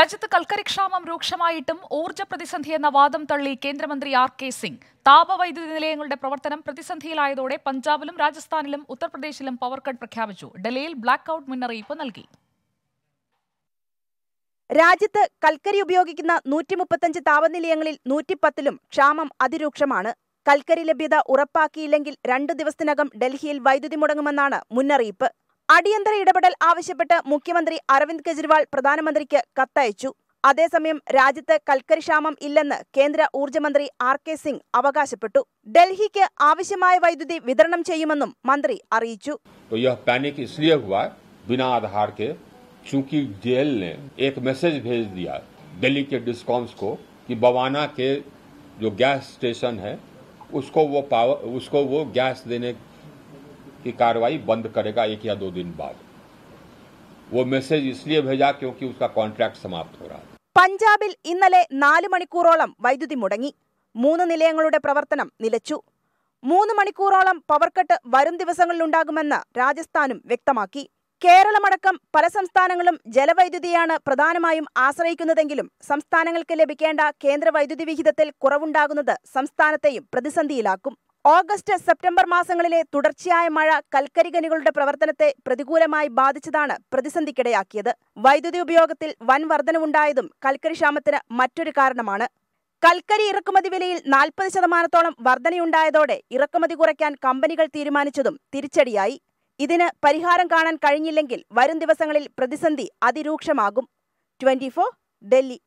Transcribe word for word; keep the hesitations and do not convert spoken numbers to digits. രാജ്യത്ത് കൽക്കരിക്ഷാമം രൂക്ഷമായിട്ടും ഊർജ്ജ പ്രതിസന്ധി എന്ന വാദം തള്ളി കേന്ദ്രമന്ത്രി ആർ കെ സിംഗ്. താപവൈദ്യുതി നിലയങ്ങളുടെ പ്രവർത്തനം പ്രതിസന്ധിയിലായതോടെ പഞ്ചാബിലും രാജസ്ഥാനിലും ഉത്തർപ്രദേശിലും പവർ കട്ട് പ്രഖ്യാപിച്ചു. ഡൽഹിയിൽ ബ്ലാക്ക് ഔട്ട് മുന്നറിയിപ്പ് നൽകി. രാജ്യത്ത് കൽക്കരി ഉപയോഗിക്കുന്ന നൂറ്റി മുപ്പത്തഞ്ച് താപനിലയങ്ങളിൽ നൂറ്റിപ്പത്തിലും ക്ഷാമം അതിരൂക്ഷമാണ്. കൽക്കരി ലഭ്യത ഉറപ്പാക്കിയില്ലെങ്കിൽ രണ്ടു ദിവസത്തിനകം ഡൽഹിയിൽ വൈദ്യുതി മുടങ്ങുമെന്നാണ് മുന്നറിയിപ്പ്. അടിയന്തര ഇടപെടൽ ആവശ്യപ്പെട്ട് മുഖ്യമന്ത്രി അരവിന്ദ് കെജ്രിവാൾ പ്രധാനമന്ത്രിക്ക് കത്തയച്ചു. അതേസമയം രാജ്യത്ത് കൽക്കരി ക്ഷാമം ഇല്ലെന്ന് കേന്ദ്ര ഊർജ്ജമന്ത്രി ആർ കെ സിംഗ് അവകാശപ്പെട്ടു. ഡൽഹിക്ക് ആവശ്യമായ വൈദ്യുതി വിതരണം ചെയ്യുമെന്നും മന്ത്രി അറിയിച്ചു. की कार्रवाई बंद करेगा एक या दो दिन बाद। वो मैसेज इसलिए भेजा क्योंकि उसका कॉन्ट्रैक्ट समाप्त हो रहा है। പഞ്ചാബിൽ ഇന്നലെ നാല് മണിക്കൂറോളം വൈദ്യുതി മുടങ്ങി. മൂന്ന് നിലയങ്ങളുടെ പ്രവർത്തനം നിലച്ചു. മൂന്ന് മണിക്കൂറോളം പവർ കട്ട് വരും ദിവസങ്ങളിലുണ്ടാകുമെന്ന് രാജസ്ഥാനും വ്യക്തമാക്കി. കേരളമടക്കം പല സംസ്ഥാനങ്ങളും ജലവൈദ്യുതിയാണ് പ്രധാനമായും ആശ്രയിക്കുന്നതെങ്കിലും സംസ്ഥാനങ്ങൾക്ക് ലഭിക്കേണ്ട കേന്ദ്ര വൈദ്യുതി വിഹിതത്തിൽ കുറവുണ്ടാകുന്നത് സംസ്ഥാനത്തെയും പ്രതിസന്ധിയിലാക്കും. ഓഗസ്റ്റ് സെപ്റ്റംബർ മാസങ്ങളിലെ തുടർച്ചയായ മഴ കൽക്കരി ഖനികളുടെ പ്രവർത്തനത്തെ പ്രതികൂലമായി ബാധിച്ചതാണ് പ്രതിസന്ധിക്കിടയാക്കിയത്. വൈദ്യുതി ഉപയോഗത്തിൽ വൻ വർധനവുണ്ടായതും കൽക്കരി ക്ഷാമത്തിന് മറ്റൊരു കാരണമാണ്. കൽക്കരി ഇറക്കുമതി വിലയിൽ നാൽപ്പത് ശതമാനത്തോളം വർധനയുണ്ടായതോടെ ഇറക്കുമതി കുറയ്ക്കാൻ കമ്പനികൾ തീരുമാനിച്ചതും തിരിച്ചടിയായി. ഇതിന് പരിഹാരം കാണാൻ കഴിഞ്ഞില്ലെങ്കിൽ വരും ദിവസങ്ങളിൽ പ്രതിസന്ധി അതിരൂക്ഷമാകും. Twenty four Delhi.